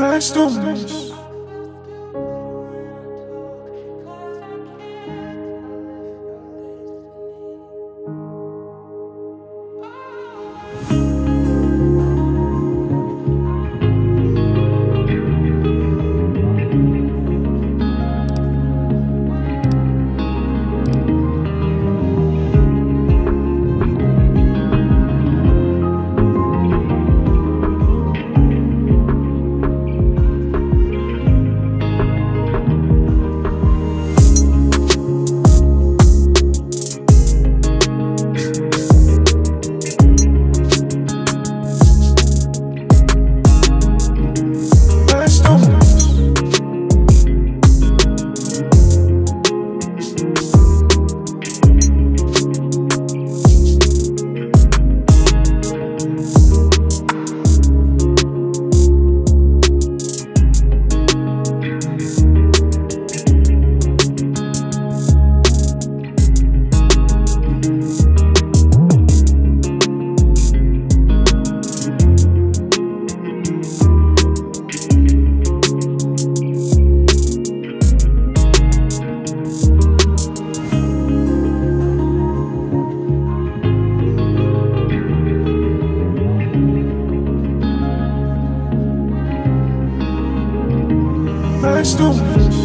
Nice to miss. Let's do it.